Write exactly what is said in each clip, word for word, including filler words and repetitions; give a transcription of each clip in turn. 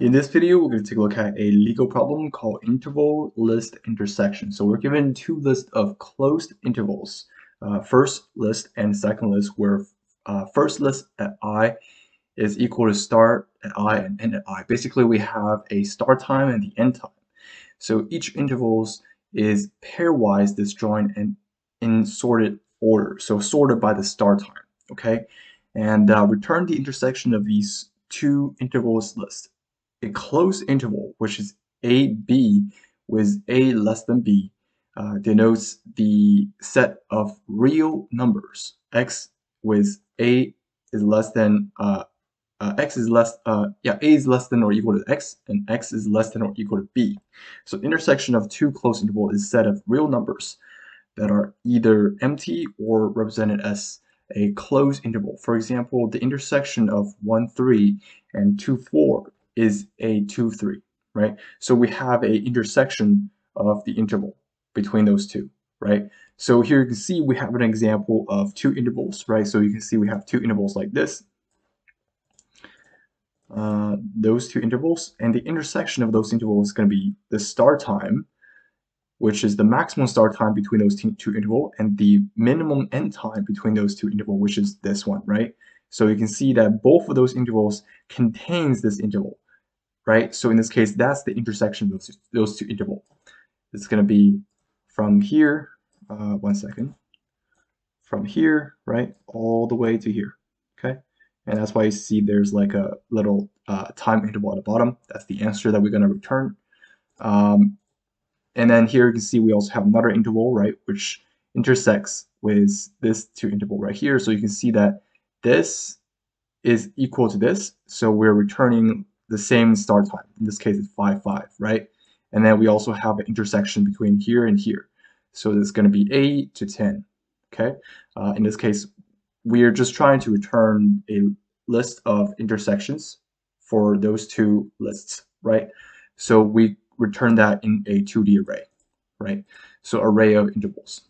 In this video, we're going to take a look at a legal problem called interval list intersection. So we're given two lists of closed intervals, uh, first list and second list, where uh, first list at I is equal to start at I and end at I. Basically, we have a start time and the end time. So each intervals is pairwise disjoint and in sorted order, so sorted by the start time, okay? And uh, return the intersection of these two intervals list. A closed interval, which is A B with A less than B, uh, denotes the set of real numbers. X with A is less than uh, uh, X is less uh, yeah A is less than or equal to X, and X is less than or equal to B. So intersection of two closed intervals is a set of real numbers that are either empty or represented as a closed interval. For example, the intersection of one, three and two, four. Is a two, three, right? So we have a intersection of the interval between those two, right? So here you can see we have an example of two intervals, right? So you can see we have two intervals like this, uh, those two intervals, and the intersection of those intervals is going to be the start time, which is the maximum start time between those two intervals, and the minimum end time between those two intervals, which is this one, right? So you can see that both of those intervals contains this interval. Right? So in this case, that's the intersection of those, those two intervals. It's going to be from here, uh, one second, from here, right, all the way to here, okay? And that's why you see there's like a little uh, time interval at the bottom. That's the answer that we're going to return. Um, and then here you can see we also have another interval, right, which intersects with this two interval right here. So you can see that this is equal to this. So we're returning the same start time. In this case, it's five, five, right? And then we also have an intersection between here and here. So it's going to be eight to ten, okay? Uh, in this case, we are just trying to return a list of intersections for those two lists, right? So we return that in a two D array, right? So array of intervals.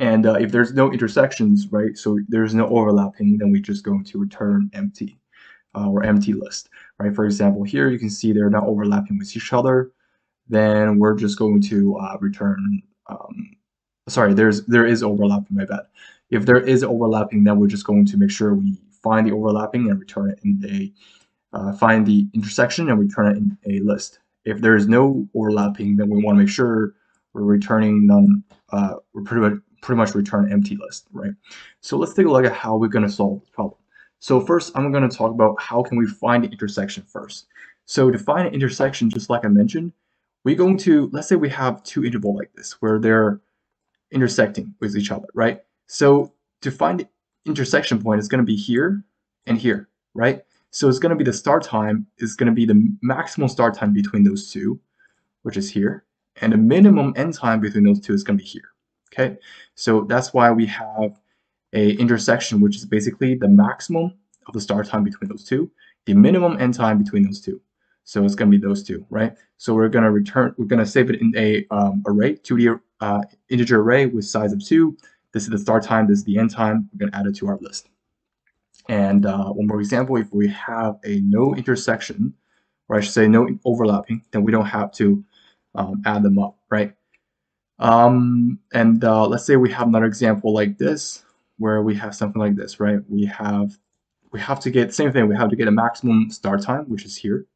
And uh, if there's no intersections, right, so there's no overlapping, then we're just going to return empty. Uh, or empty list, right? For example, here you can see they're not overlapping with each other. Then we're just going to uh, return. Um, sorry, there's there is overlapping. My bad. If there is overlapping, then we're just going to make sure we find the overlapping and return it in a uh, find the intersection and return it in a list. If there is no overlapping, then we want to make sure we're returning none. Uh, we're pretty much pretty much return empty list, right? So let's take a look at how we're going to solve this problem. So first, I'm going to talk about how can we find the intersection first. So to find an intersection, just like I mentioned, we're going to, let's say we have two intervals like this, where they're intersecting with each other, right? So to find the intersection point, it's going to be here and here, right? So it's going to be the start time, is going to be the maximum start time between those two, which is here, and the minimum end time between those two is going to be here, okay? So that's why we have a intersection, which is basically the maximum of the start time between those two, the minimum end time between those two. So it's going to be those two, right? So we're going to return, we're going to save it in a um, array, two D uh, integer array with size of two. This is the start time, this is the end time. We're going to add it to our list. And uh, one more example, if we have a no intersection, or I should say no overlapping, then we don't have to um, add them up, right? Um, and uh, let's say we have another example like this, where we have something like this, right? We have we have to get same thing. We have to get a maximum start time, which is here,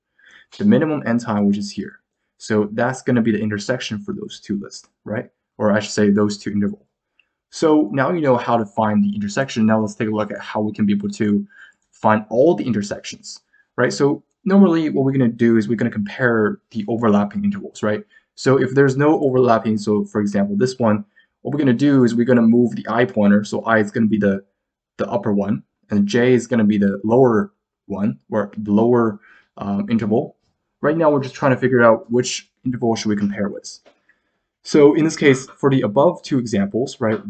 the minimum end time, which is here. So that's going to be the intersection for those two lists, right? Or I should say those two intervals. So now you know how to find the intersection. Now let's take a look at how we can be able to find all the intersections, right? So normally what we're going to do is we're going to compare the overlapping intervals, right? So if there's no overlapping, so for example, this one, what we're going to do is we're going to move the I pointer, so I is going to be the, the upper one, and J is going to be the lower one, or the lower um, interval. Right now we're just trying to figure out which interval should we compare with. So in this case, for the above two examples, right,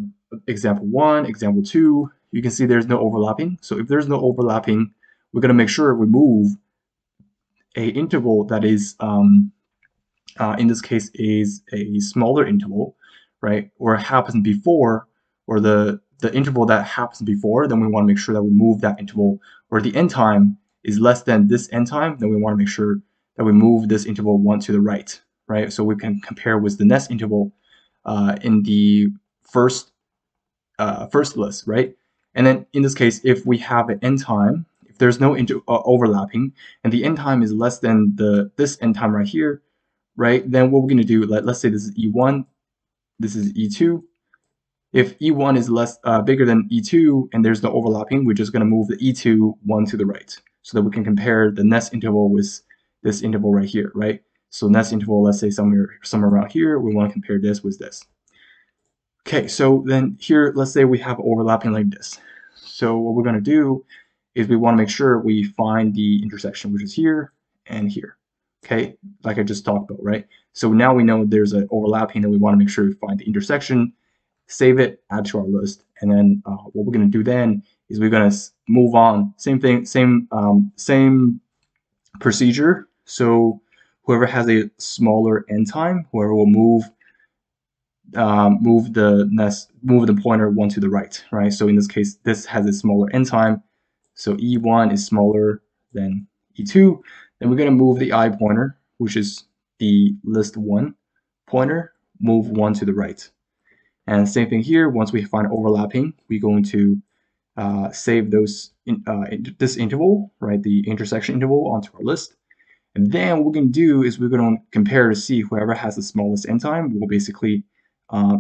example one, example two, you can see there's no overlapping. So if there's no overlapping, we're going to make sure we move a interval that is, um, uh, in this case, is a smaller interval, right, or it happened before, or the the interval that happens before, then we want to make sure that we move that interval, or the end time is less than this end time, then we want to make sure that we move this interval one to the right, right? So we can compare with the next interval uh, in the first uh, first list, right? And then in this case, if we have an end time, if there's no inter uh, overlapping, and the end time is less than the this end time right here, right? Then what we're going to do, let, let's say this is E one, this is E two. If E one is less uh, bigger than E two and there's no overlapping, we're just going to move the E two one to the right so that we can compare the next interval with this interval right here, right? So next interval, let's say somewhere, somewhere around here, we want to compare this with this. Okay, so then here, let's say we have overlapping like this. So what we're going to do is we want to make sure we find the intersection, which is here and here. Okay, like I just talked about, right? So now we know there's an overlapping and we want to make sure we find the intersection, save it, add to our list. And then uh, what we're going to do then is we're going to move on. Same thing, same, um, same procedure. So whoever has a smaller end time, whoever will move, um, move the next, move the pointer one to the right, right? So in this case, this has a smaller end time. So E one is smaller than E two. Then we're going to move the I pointer, which is the list one pointer, move one to the right. And same thing here, once we find overlapping, we're going to uh, save those in, uh, in this interval, right, the intersection interval onto our list. And then what we're going to do is we're going to compare to see whoever has the smallest end time will basically uh,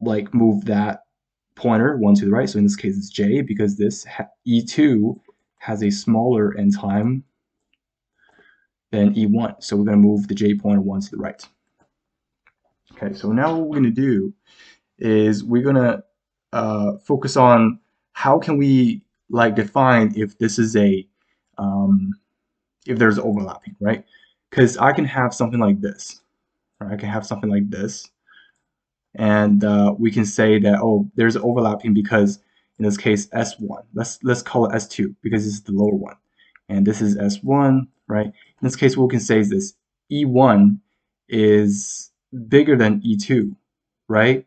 like move that pointer one to the right. So in this case, it's J because this E two has a smaller end time than E one. So we're going to move the J pointer one to the right. Okay, so now what we're going to do is we're going to uh, focus on how can we like define if this is a, um, if there's overlapping, right? Because I can have something like this, right? I can have something like this. And uh, we can say that, oh, there's overlapping because in this case, S one, let's, let's call it S two because it's the lower one. And this is S one, right? In this case, what we can say is this E one is bigger than E two, right?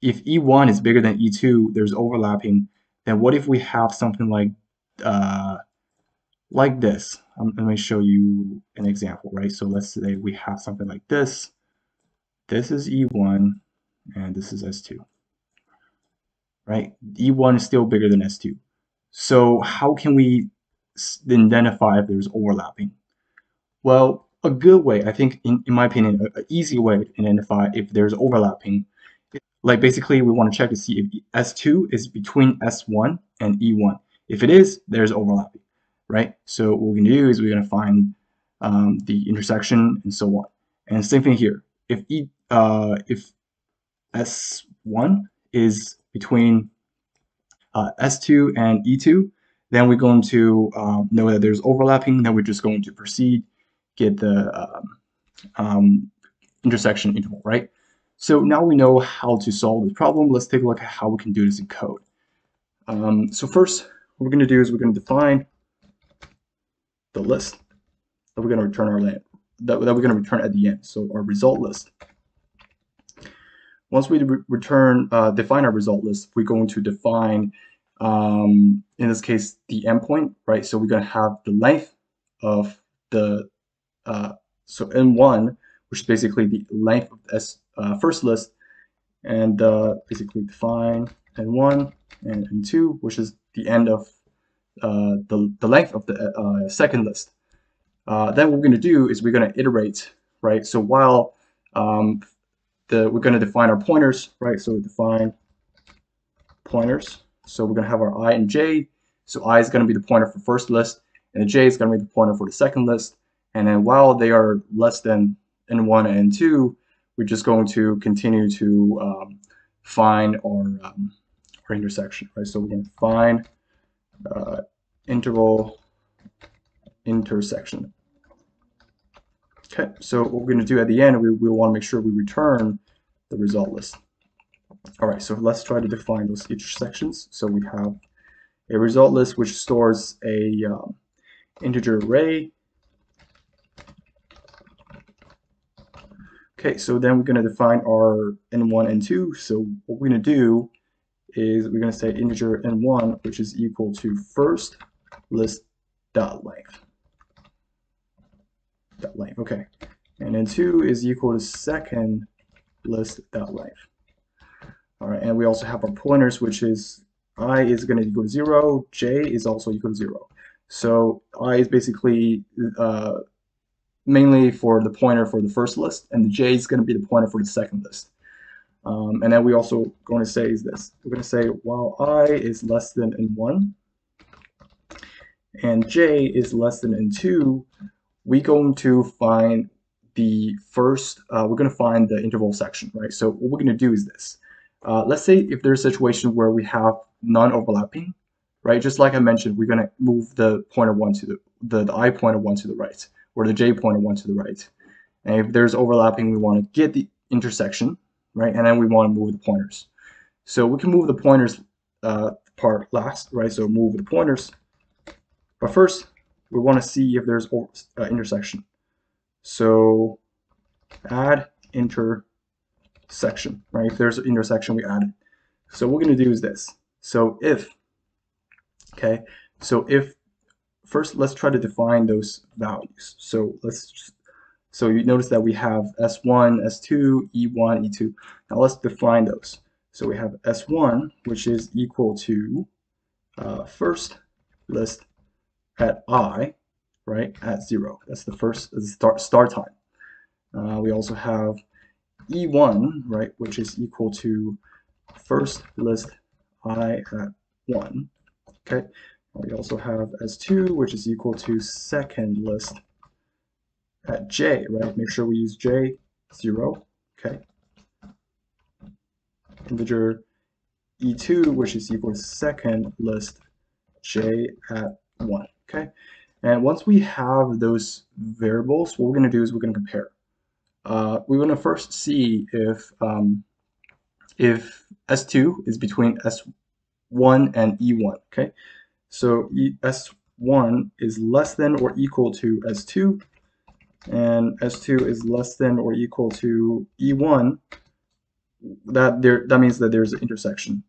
If E one is bigger than E two, there's overlapping, then what if we have something like uh, like this? I'm, let me show you an example, right? So let's say we have something like this. This is E one, and this is S two, right? E one is still bigger than S two. So how can we identify if there's overlapping? Well, a good way, I think, in, in my opinion, an easy way to identify if there's overlapping, like basically we want to check to see if S two is between S one and E one. If it is, there's overlapping, right? So what we're going to do is we're going to find um, the intersection and so on. And same thing here. If e, uh, if S one is between uh, S two and E two, then we're going to um, know that there's overlapping. Then we're just going to proceed, get the um, um, intersection interval, right? So now we know how to solve this problem. Let's take a look at how we can do this in code. Um, so first, what we're going to do is we're going to define the list that we're going to return our land, that, that we're going to return at the end. So our result list. Once we re return uh, define our result list, we're going to define um, in this case the endpoint, right? So we're going to have the length of the uh, so N one, which is basically the length of S. Uh, first list, and uh, basically define N one and N two, which is the end of uh, the, the length of the uh, second list. Uh, then what we're going to do is we're going to iterate, right? So while um, the, we're going to define our pointers, right? So we define pointers. So we're going to have our I and J. So I is going to be the pointer for first list, and the J is going to be the pointer for the second list. And then while they are less than N one and N two, we're just going to continue to um, find our, um, our intersection, right? So we're going to find uh, interval intersection. Okay, so what we're going to do at the end, we, we want to make sure we return the result list. All right, so let's try to define those intersections. So we have a result list which stores a um, integer array. Okay, so then we're going to define our N one and N two. So what we're going to do is we're going to say integer N one, which is equal to first list dot length. Dot length. Okay. And then two is equal to second list dot length. All right, and we also have our pointers, which is I is going to equal to zero, j is also equal to zero. So I is basically uh, mainly for the pointer for the first list, and the j is going to be the pointer for the second list. Um, and then we also going to say is this: we're going to say while I is less than in one, and j is less than in two, we're going to find the first. Uh, we're going to find the interval section, right? So what we're going to do is this. Uh, let's say if there's a situation where we have non-overlapping, right? Just like I mentioned, we're going to move the pointer one to the, the, the I pointer one to the right, or the J pointer one to the right. And if there's overlapping, we want to get the intersection, right? And then we want to move the pointers. So we can move the pointers uh, part last, right? So move the pointers. But first, we want to see if there's uh, intersection. So add inter. Section, right? If there's an intersection, we add it. So what we're going to do is this. So if, okay, so if first let's try to define those values. So let's, just, so you notice that we have S one, S two, E one, E two. Now let's define those. So we have S one, which is equal to uh, first list at I, right, at zero. That's the first the start, start time. Uh, we also have E one, right, which is equal to first list I at one, okay? We also have S two, which is equal to second list at j, right? Make sure we use j, zero, okay? Integer E two, which is equal to second list j at one, okay? And once we have those variables, what we're going to do is we're going to compare. Uh, we want to first see if um, if S two is between S one and E one, okay? So e S one is less than or equal to S two, and S two is less than or equal to E one. That there that means that there's an intersection.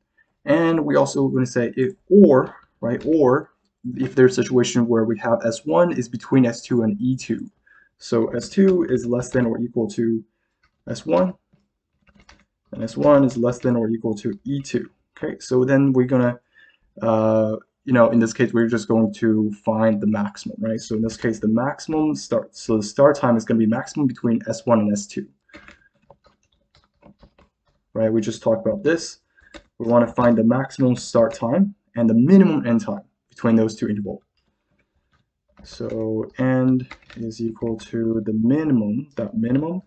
And we also want to say if or, right, or if there's a situation where we have S one is between S two and E two. So S two is less than or equal to S one, and S one is less than or equal to E two. Okay, so then we're gonna, uh, you know, in this case, we're just going to find the maximum, right? So in this case, the maximum start, so the start time is gonna be maximum between S one and S two. Right, we just talked about this. We wanna find the maximum start time and the minimum end time between those two intervals. So end is equal to the minimum, that minimum,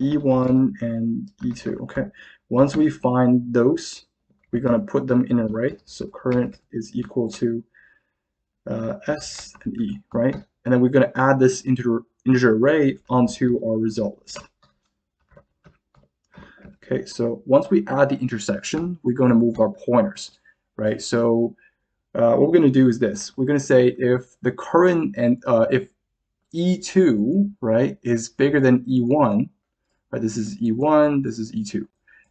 E one and E two, okay? Once we find those, we're gonna put them in an array. So current is equal to uh, S and E, right? And then we're gonna add this integer, integer array onto our result list. Okay, so once we add the intersection, we're gonna move our pointers, right? So Uh, what we're going to do is this. We're going to say if the current and uh, if E two, right, is bigger than E one, right, this is E one, this is E two.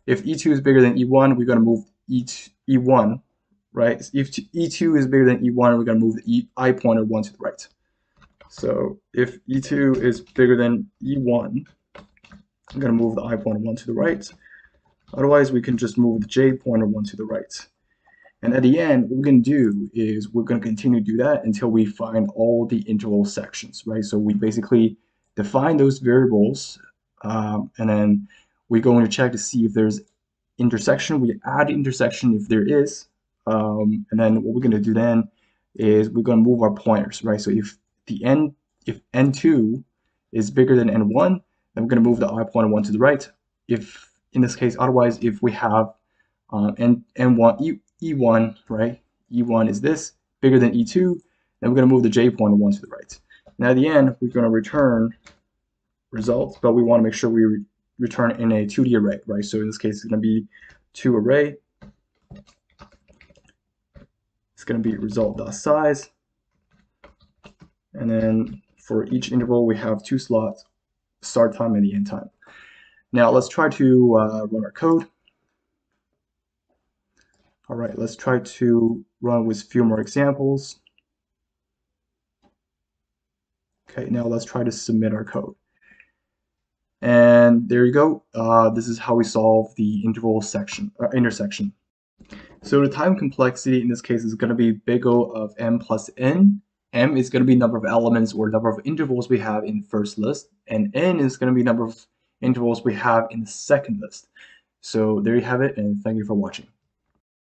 If E two is bigger than E one, we're going to move E one, right? If E two is bigger than E one, we're going to move the I pointer one to the right. So if E two is bigger than E one, I'm going to move the I pointer one to the right. Otherwise, we can just move the J pointer one to the right. And at the end, what we're going to do is we're going to continue to do that until we find all the interval sections, right? So we basically define those variables, um, and then we're going to check to see if there's intersection. We add intersection if there is, um, and then what we're going to do then is we're going to move our pointers, right? So if the n, if n two is bigger than n one, then we're going to move the I pointer one to the right. If in this case, otherwise, if we have um, n n1 e E one, right? E one is this, bigger than E two, then we're going to move the J pointer one to the right. Now at the end, we're going to return results, but we want to make sure we re return in a two D array, right? So in this case, it's going to be two array. It's going to be result.size. And then for each interval, we have two slots, start time and the end time. Now let's try to uh, run our code. All right, let's try to run with a few more examples. Okay, now let's try to submit our code. And there you go. Uh, this is how we solve the interval section uh, intersection. So the time complexity in this case is going to be big O of m plus n. M is going to be number of elements or number of intervals we have in first list, and n is going to be number of intervals we have in the second list. So there you have it, and thank you for watching.